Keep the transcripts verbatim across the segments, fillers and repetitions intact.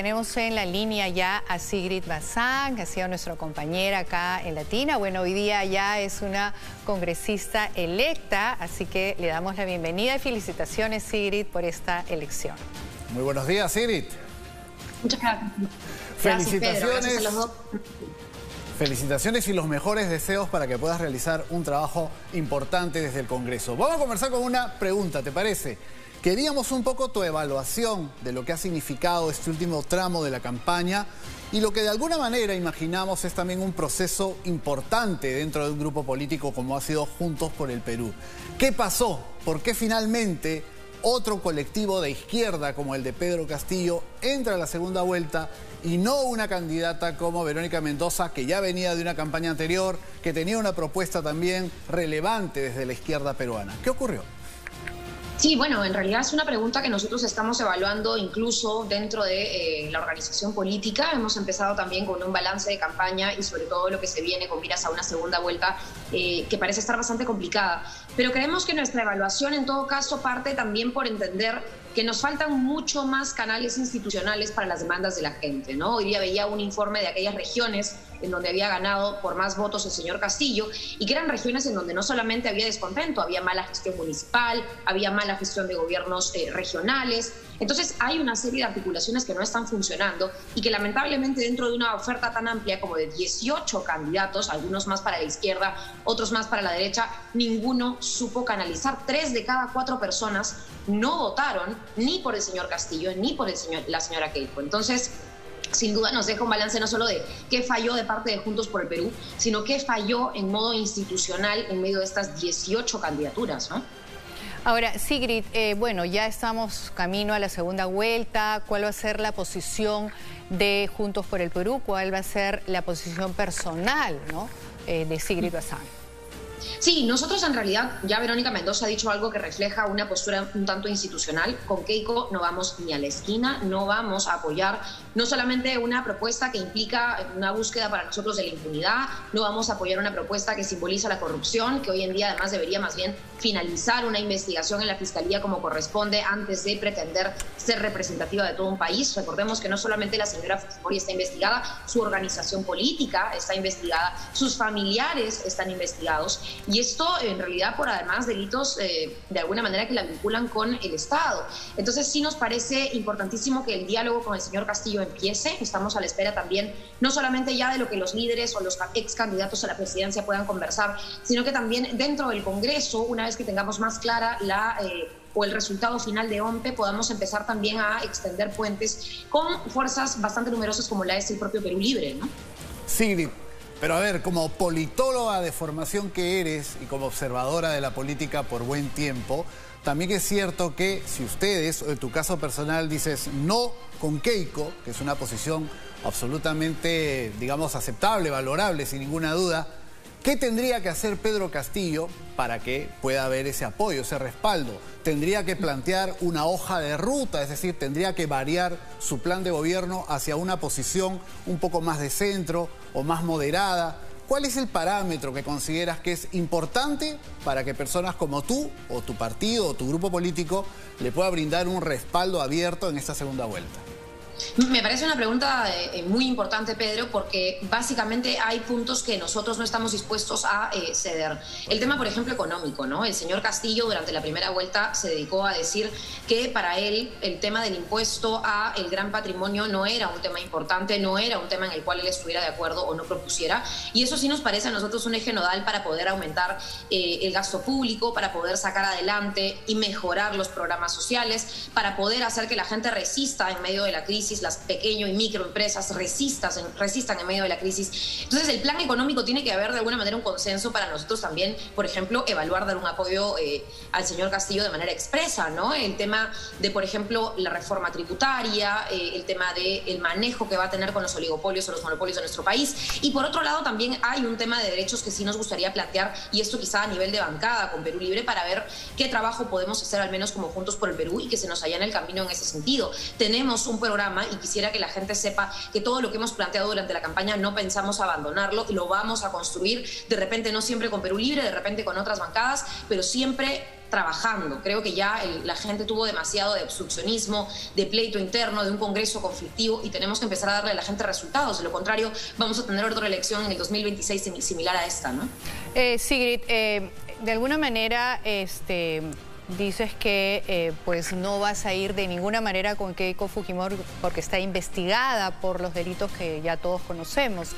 tenemos en la línea ya a Sigrid Bazán, que ha sido nuestra compañera acá en Latina. Bueno, hoy día ya es una congresista electa, así que le damos la bienvenida y felicitaciones, Sigrid, por esta elección. Muy buenos días, Sigrid. Muchas gracias. Felicitaciones. Gracias, Pedro. Gracias a los dos. Felicitaciones y los mejores deseos para que puedas realizar un trabajo importante desde el Congreso. Vamos a conversar con una pregunta, ¿te parece? Queríamos un poco tu evaluación de lo que ha significado este último tramo de la campaña y lo que de alguna manera imaginamos es también un proceso importante dentro de un grupo político como ha sido Juntos por el Perú. ¿Qué pasó? ¿Por qué finalmente otro colectivo de izquierda como el de Pedro Castillo entra a la segunda vuelta y no una candidata como Verónica Mendoza, que ya venía de una campaña anterior, que tenía una propuesta también relevante desde la izquierda peruana? ¿Qué ocurrió? Sí, bueno, en realidad es una pregunta que nosotros estamos evaluando incluso dentro de eh, la organización política. Hemos empezado también con un balance de campaña y sobre todo lo que se viene con miras a una segunda vuelta eh, que parece estar bastante complicada. Pero creemos que nuestra evaluación en todo caso parte también por entender que nos faltan mucho más canales institucionales para las demandas de la gente, ¿no? Hoy día veía un informe de aquellas regiones en donde había ganado por más votos el señor Castillo y que eran regiones en donde no solamente había descontento, había mala gestión municipal, había mala gestión de gobiernos eh, regionales. Entonces hay una serie de articulaciones que no están funcionando y que lamentablemente dentro de una oferta tan amplia como de dieciocho candidatos, algunos más para la izquierda, otros más para la derecha, ninguno supo canalizar. Tres de cada cuatro personas no votaron ni por el señor Castillo ni por el señor, la señora Keiko. Entonces, sin duda nos deja un balance no solo de qué falló de parte de Juntos por el Perú, sino qué falló en modo institucional en medio de estas dieciocho candidaturas, ¿no? Ahora, Sigrid, eh, bueno, ya estamos camino a la segunda vuelta. ¿Cuál va a ser la posición de Juntos por el Perú? ¿Cuál va a ser la posición personal, ¿no? eh, de Sigrid Bazán? Sí, nosotros en realidad, ya Verónica Mendoza ha dicho algo que refleja una postura un tanto institucional. Con Keiko no vamos ni a la esquina, no vamos a apoyar no solamente una propuesta que implica una búsqueda para nosotros de la impunidad, no vamos a apoyar una propuesta que simboliza la corrupción, que hoy en día además debería más bien finalizar una investigación en la Fiscalía como corresponde antes de pretender ser representativa de todo un país. Recordemos que no solamente la señora Fujimori está investigada, su organización política está investigada, sus familiares están investigados. Y esto en realidad por además delitos eh, de alguna manera que la vinculan con el Estado. Entonces sí nos parece importantísimo que el diálogo con el señor Castillo empiece. Estamos a la espera también, no solamente ya de lo que los líderes o los ex candidatos a la presidencia puedan conversar, sino que también dentro del Congreso, una vez que tengamos más clara la... Eh, o el resultado final de ONPE, podamos empezar también a extender puentes con fuerzas bastante numerosas como la es el propio Perú Libre, ¿no? Sigrid, pero a ver, como politóloga de formación que eres y como observadora de la política por buen tiempo, también es cierto que si ustedes, o en tu caso personal, dices no con Keiko, que es una posición absolutamente, digamos, aceptable, valorable, sin ninguna duda, ¿qué tendría que hacer Pedro Castillo para que pueda haber ese apoyo, ese respaldo? ¿Tendría que plantear una hoja de ruta? Es decir, ¿tendría que variar su plan de gobierno hacia una posición un poco más de centro o más moderada? ¿Cuál es el parámetro que consideras que es importante para que personas como tú, o tu partido, o tu grupo político, le pueda brindar un respaldo abierto en esta segunda vuelta? Me parece una pregunta eh, muy importante, Pedro, porque básicamente hay puntos que nosotros no estamos dispuestos a eh, ceder. El tema, por ejemplo, económico, ¿no? El señor Castillo durante la primera vuelta se dedicó a decir que para él el tema del impuesto a el gran patrimonio no era un tema importante, no era un tema en el cual él estuviera de acuerdo o no propusiera. Y eso sí nos parece a nosotros un eje nodal para poder aumentar eh, el gasto público, para poder sacar adelante y mejorar los programas sociales, para poder hacer que la gente resista en medio de la crisis, las pequeño y microempresas resistas, resistan en medio de la crisis. Entonces el plan económico tiene que haber de alguna manera un consenso para nosotros también, por ejemplo, evaluar dar un apoyo eh, al señor Castillo de manera expresa, ¿no? El tema de, por ejemplo, la reforma tributaria, eh, el tema del manejo que va a tener con los oligopolios o los monopolios de nuestro país. Y por otro lado también hay un tema de derechos que sí nos gustaría plantear, y esto quizá a nivel de bancada con Perú Libre, para ver qué trabajo podemos hacer al menos como Juntos por el Perú y que se nos allane el camino en ese sentido. Tenemos un programa y quisiera que la gente sepa que todo lo que hemos planteado durante la campaña no pensamos abandonarlo y lo vamos a construir, de repente no siempre con Perú Libre, de repente con otras bancadas, pero siempre trabajando. Creo que ya el, la gente tuvo demasiado de obstruccionismo, de pleito interno, de un Congreso conflictivo, y tenemos que empezar a darle a la gente resultados. De lo contrario, vamos a tener otra elección en el dos mil veintiséis similar a esta, ¿no? Eh, Sigrid, eh, de alguna manera este, dices que eh, pues no vas a ir de ninguna manera con Keiko Fujimori porque está investigada por los delitos que ya todos conocemos.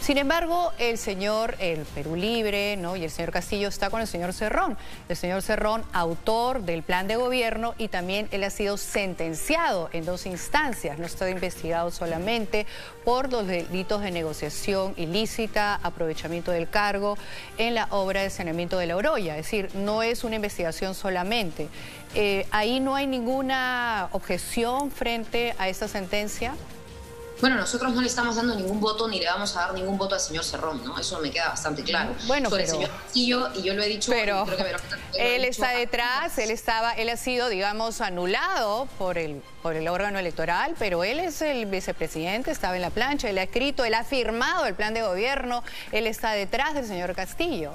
Sin embargo, el señor, el Perú Libre, ¿no?, y el señor Castillo está con el señor Cerrón. El señor Cerrón, autor del plan de gobierno, y también él ha sido sentenciado en dos instancias. No está investigado solamente por los delitos de negociación ilícita, aprovechamiento del cargo en la obra de saneamiento de La Oroya. Es decir, no es una investigación solamente. Eh, ¿Ahí no hay ninguna objeción frente a esta sentencia? Bueno, nosotros no le estamos dando ningún voto ni le vamos a dar ningún voto al señor Cerrón, ¿no? Eso me queda bastante claro. Bueno, sobre pero, el señor Castillo, y yo lo he dicho... Pero creo que Verónica, él está detrás, él estaba, él ha sido, digamos, anulado por el, por el órgano electoral, pero él es el vicepresidente, estaba en la plancha, él ha escrito, él ha firmado el plan de gobierno, él está detrás del señor Castillo.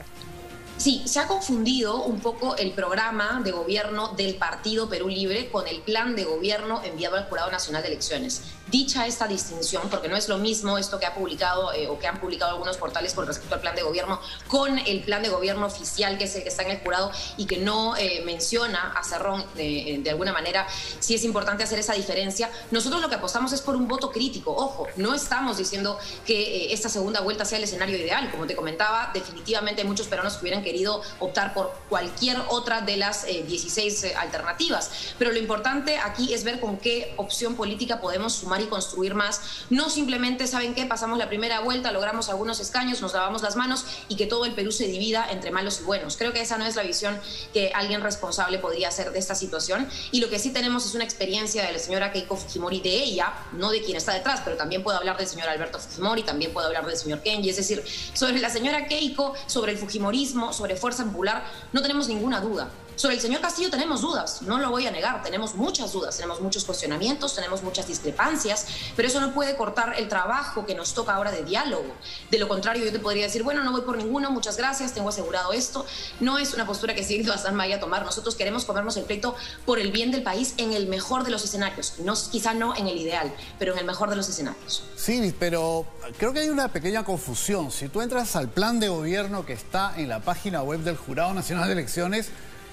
Sí, se ha confundido un poco el programa de gobierno del Partido Perú Libre con el plan de gobierno enviado al Jurado Nacional de Elecciones. Dicha esta distinción, porque no es lo mismo esto que ha publicado eh, o que han publicado algunos portales con respecto al plan de gobierno, con el plan de gobierno oficial, que es el que está en el jurado y que no eh, menciona a Cerrón de, de alguna manera. Sí es importante hacer esa diferencia. Nosotros lo que apostamos es por un voto crítico. Ojo, no estamos diciendo que eh, esta segunda vuelta sea el escenario ideal. Como te comentaba, definitivamente hay muchos peruanos que hubieran querido optar por cualquier otra de las eh, dieciséis eh, alternativas. Pero lo importante aquí es ver con qué opción política podemos sumar y construir más. No simplemente, ¿saben qué? Pasamos la primera vuelta, logramos algunos escaños, nos lavamos las manos y que todo el Perú se divida entre malos y buenos. Creo que esa no es la visión que alguien responsable podría hacer de esta situación. Y lo que sí tenemos es una experiencia de la señora Keiko Fujimori, de ella, no de quien está detrás, pero también puedo hablar del señor Alberto Fujimori, también puedo hablar del señor Kenji. Es decir, sobre la señora Keiko, sobre el fujimorismo, sobre Fuerza Popular, no tenemos ninguna duda. Sobre el señor Castillo tenemos dudas, no lo voy a negar, tenemos muchas dudas, tenemos muchos cuestionamientos, tenemos muchas discrepancias, pero eso no puede cortar el trabajo que nos toca ahora de diálogo. De lo contrario, yo te podría decir, bueno, no voy por ninguno, muchas gracias, tengo asegurado esto. No es una postura que Sigrid Bazán vaya a tomar. Nosotros queremos comernos el pleito por el bien del país en el mejor de los escenarios, no, quizá no en el ideal, pero en el mejor de los escenarios. Sí, pero creo que hay una pequeña confusión. Si tú entras al plan de gobierno que está en la página web del Jurado Nacional de Elecciones,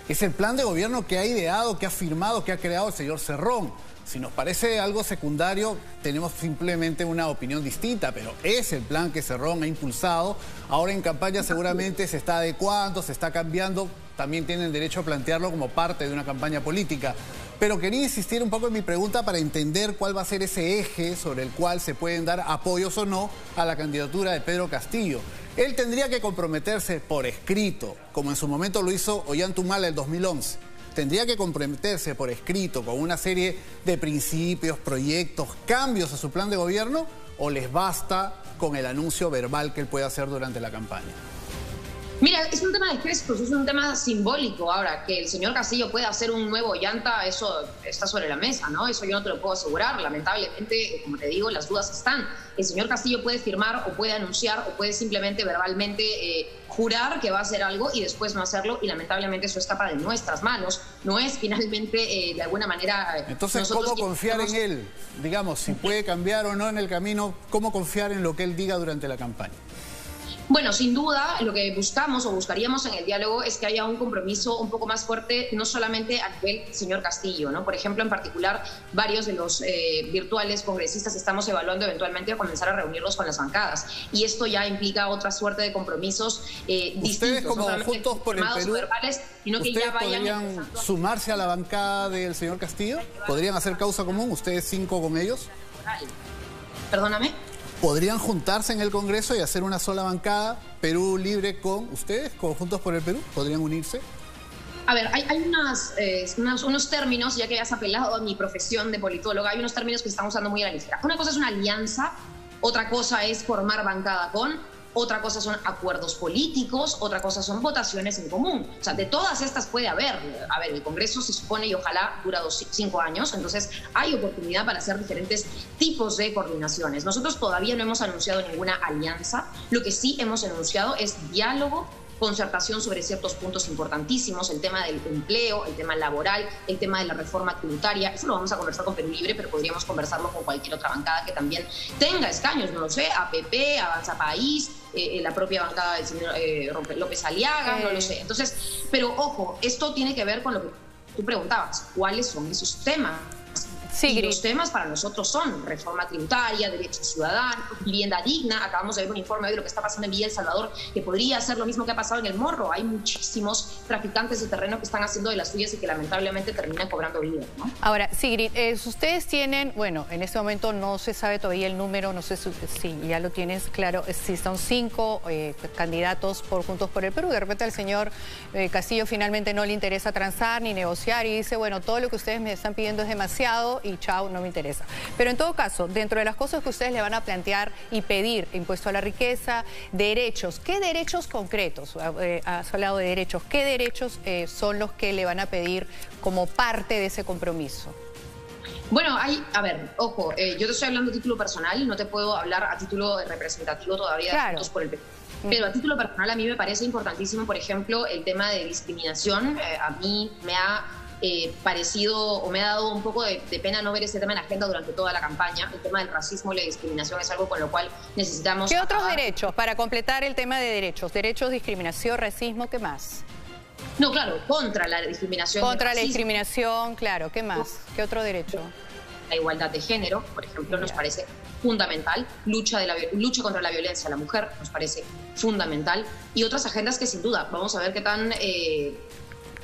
es el plan de gobierno que ha ideado, que ha firmado, que ha creado el señor Cerrón. Si nos parece algo secundario, tenemos simplemente una opinión distinta, pero es el plan que Cerrón ha impulsado. Ahora en campaña seguramente se está adecuando, se está cambiando. También tienen derecho a plantearlo como parte de una campaña política. Pero quería insistir un poco en mi pregunta para entender cuál va a ser ese eje sobre el cual se pueden dar apoyos o no a la candidatura de Pedro Castillo. Él tendría que comprometerse por escrito, como en su momento lo hizo Ollanta Humala en el dos mil once. Tendría que comprometerse por escrito con una serie de principios, proyectos, cambios a su plan de gobierno, o les basta con el anuncio verbal que él puede hacer durante la campaña. Mira, es un tema de gestos, es un tema simbólico. Ahora, que el señor Castillo pueda hacer un nuevo Ollanta, eso está sobre la mesa, ¿no? Eso yo no te lo puedo asegurar. Lamentablemente, como te digo, las dudas están. El señor Castillo puede firmar o puede anunciar o puede simplemente verbalmente eh, jurar que va a hacer algo y después no hacerlo, y lamentablemente eso escapa de nuestras manos. No es finalmente, eh, de alguna manera... Eh, Entonces, ¿cómo confiar en él? Digamos, si puede cambiar o no en el camino, ¿cómo confiar en lo que él diga durante la campaña? Bueno, sin duda, lo que buscamos o buscaríamos en el diálogo es que haya un compromiso un poco más fuerte, no solamente a nivel señor Castillo, ¿no? Por ejemplo, en particular, varios de los eh, virtuales congresistas estamos evaluando eventualmente comenzar a reunirlos con las bancadas. Y esto ya implica otra suerte de compromisos eh, distintos. Ustedes, como no Juntos por el Perú, verbales, sino que ya vayan ¿podrían sumarse a la bancada del señor Castillo? ¿Podrían hacer causa común, ustedes cinco con ellos? Perdóname. ¿Podrían juntarse en el Congreso y hacer una sola bancada, Perú Libre con ustedes, con Juntos por el Perú? ¿Podrían unirse? A ver, hay, hay unas, eh, unos, unos términos, ya que has apelado a mi profesión de politóloga, hay unos términos que se están usando muy a la ligera. Una cosa es una alianza, otra cosa es formar bancada con, otra cosa son acuerdos políticos, otra cosa son votaciones en común. O sea, de todas estas puede haber. A ver, el Congreso se supone, y ojalá, dura dos, cinco años, entonces hay oportunidad para hacer diferentes tipos de coordinaciones. Nosotros todavía no hemos anunciado ninguna alianza. Lo que sí hemos anunciado es diálogo, concertación sobre ciertos puntos importantísimos, el tema del empleo, el tema laboral, el tema de la reforma tributaria. Eso lo vamos a conversar con Perú Libre, pero podríamos conversarlo con cualquier otra bancada que también tenga escaños, no lo sé, A P P, Avanza País, eh, la propia bancada del señor eh, López Aliaga, no lo sé. Entonces, pero ojo, esto tiene que ver con lo que tú preguntabas, ¿cuáles son esos temas? Y los temas para nosotros son reforma tributaria, derechos ciudadanos, vivienda digna. Acabamos de ver un informe hoy de lo que está pasando en Villa El Salvador, que podría ser lo mismo que ha pasado en El Morro. Hay muchísimos traficantes de terreno que están haciendo de las suyas y que lamentablemente terminan cobrando vida, ¿no? Ahora, Sigrid, eh, ustedes tienen, bueno, en este momento no se sabe todavía el número, no sé si, si ya lo tienes claro, si son cinco eh, candidatos por Juntos por el Perú. De repente al señor eh, Castillo finalmente no le interesa transar ni negociar y dice, bueno, todo lo que ustedes me están pidiendo es demasiado y chao, no me interesa. Pero en todo caso, dentro de las cosas que ustedes le van a plantear y pedir, impuesto a la riqueza, derechos, ¿qué derechos concretos? Eh, has hablado de derechos, ¿qué derechos eh, son los que le van a pedir como parte de ese compromiso? Bueno, hay, a ver, ojo, eh, yo te estoy hablando a título personal, no te puedo hablar a título representativo todavía, claro, de Juntos por el Perú. Pero a título personal a mí me parece importantísimo, por ejemplo, el tema de discriminación. Eh, a mí me ha Eh, parecido o me ha dado un poco de, de pena no ver ese tema en la agenda durante toda la campaña. El tema del racismo y la discriminación es algo con lo cual necesitamos... ¿Qué otros acabar. derechos? Para completar el tema de derechos. Derechos, discriminación, racismo, ¿qué más? No, claro, contra la discriminación. Contra la discriminación, claro. ¿Qué más? ¿Qué otro derecho? La igualdad de género, por ejemplo, nos parece fundamental. Lucha, de la, lucha contra la violencia a la mujer nos parece fundamental. Y otras agendas que sin duda, vamos a ver qué tan... Eh,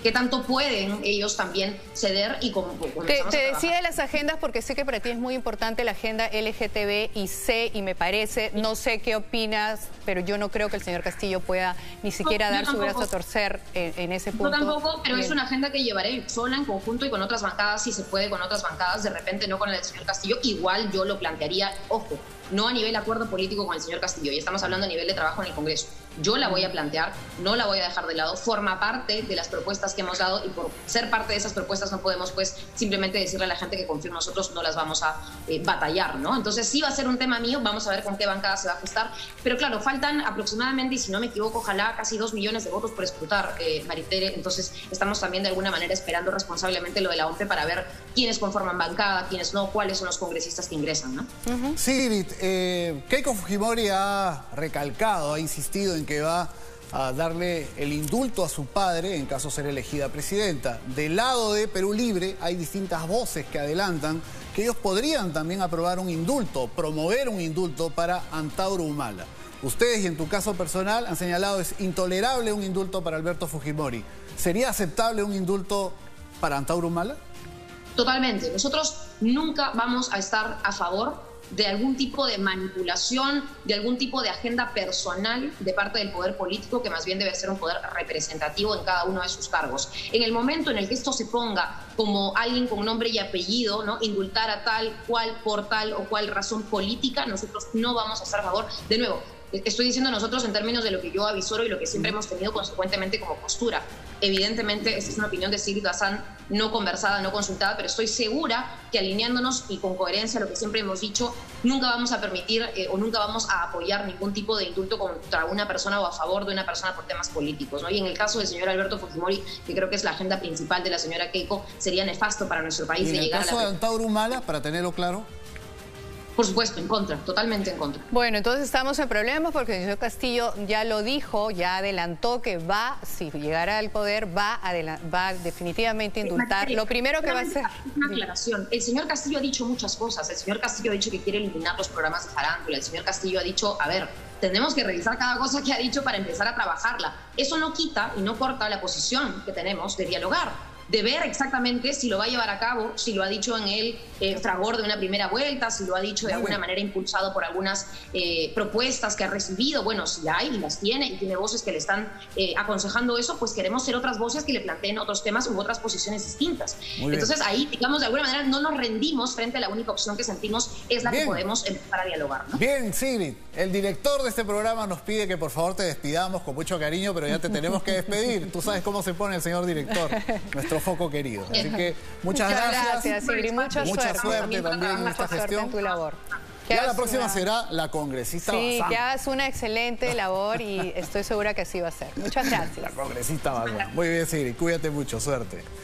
¿Qué tanto pueden ellos también ceder? Y como te, te decía de las agendas, porque sé que para ti es muy importante la agenda L G T B y C, y me parece, no sé qué opinas, pero yo no creo que el señor Castillo pueda ni siquiera no, dar su brazo a torcer en, en ese punto. Yo tampoco, pero bien, es una agenda que llevaré sola en conjunto y con otras bancadas, si se puede, con otras bancadas, de repente no con el señor Castillo, igual yo lo plantearía, ojo, no a nivel acuerdo político con el señor Castillo, y estamos hablando a nivel de trabajo en el Congreso. Yo la voy a plantear, no la voy a dejar de lado, forma parte de las propuestas que hemos dado, y por ser parte de esas propuestas no podemos pues simplemente decirle a la gente que confía en nosotros, no las vamos a eh, batallar, ¿no? Entonces sí va a ser un tema mío, vamos a ver con qué bancada se va a ajustar, pero claro, faltan aproximadamente, y si no me equivoco, ojalá casi dos millones de votos por escrutar, eh, Maritere, entonces estamos también de alguna manera esperando responsablemente lo de la O N P E para ver quiénes conforman bancada, quiénes no, cuáles son los congresistas que ingresan, ¿no? Uh-huh. Sí, eh, Keiko Fujimori ha recalcado, ha insistido en que va a darle el indulto a su padre en caso de ser elegida presidenta. Del lado de Perú Libre hay distintas voces que adelantan que ellos podrían también aprobar un indulto, promover un indulto para Antauro Humala. Ustedes, y en tu caso personal, han señalado es intolerable un indulto para Alberto Fujimori. ¿Sería aceptable un indulto para Antauro Humala? Totalmente. Nosotros nunca vamos a estar a favor de algún tipo de manipulación, de algún tipo de agenda personal de parte del poder político, que más bien debe ser un poder representativo en cada uno de sus cargos. En el momento en el que esto se ponga como alguien con nombre y apellido, ¿no?, indultar a tal cual por tal o cual razón política, nosotros no vamos a estar a favor. De nuevo, estoy diciendo nosotros en términos de lo que yo avisoro y lo que siempre hemos tenido consecuentemente como postura. Evidentemente, esa es una opinión de Sigrid Bazán, no conversada, no consultada, pero estoy segura que alineándonos y con coherencia a lo que siempre hemos dicho, nunca vamos a permitir eh, o nunca vamos a apoyar ningún tipo de indulto contra una persona o a favor de una persona por temas políticos, ¿no? Y en el caso del señor Alberto Fujimori, que creo que es la agenda principal de la señora Keiko, sería nefasto para nuestro país. ¿Y en de llegar el caso a la... de Antauro Humala, para tenerlo claro? Por supuesto, en contra, totalmente en contra. Bueno, entonces estamos en problemas porque el señor Castillo ya lo dijo, ya adelantó que va, si llegara al poder, va a, va a definitivamente indultar. Lo primero que va a hacer... Una aclaración. El señor Castillo ha dicho muchas cosas. El señor Castillo ha dicho que quiere eliminar los programas de farándula. El señor Castillo ha dicho, a ver, tenemos que revisar cada cosa que ha dicho para empezar a trabajarla. Eso no quita y no corta la posición que tenemos de dialogar, de ver exactamente si lo va a llevar a cabo, si lo ha dicho en el eh, fragor de una primera vuelta, si lo ha dicho de alguna manera impulsado por algunas eh, propuestas que ha recibido. Bueno, si hay y las tiene y tiene voces que le están eh, aconsejando eso, pues queremos ser otras voces que le planteen otros temas u otras posiciones distintas. Entonces ahí, digamos, de alguna manera no nos rendimos frente a la única opción que sentimos es la bien. que podemos empezar a dialogar, ¿no? Bien, Sigrid, el director de este programa nos pide que por favor te despidamos con mucho cariño, pero ya te tenemos que despedir. Tú sabes cómo se pone el señor director, nuestro foco querido. Así que muchas, muchas gracias. gracias Sigrid, mucha, mucha suerte, suerte también en esta gestión. En tu labor. Ya la próxima una... será la congresista sí, Bazán. Sí, que hagas una excelente labor y estoy segura que así va a ser. Muchas gracias. La congresista Bazán. Muy bien, Sigrid. Cuídate mucho. Suerte.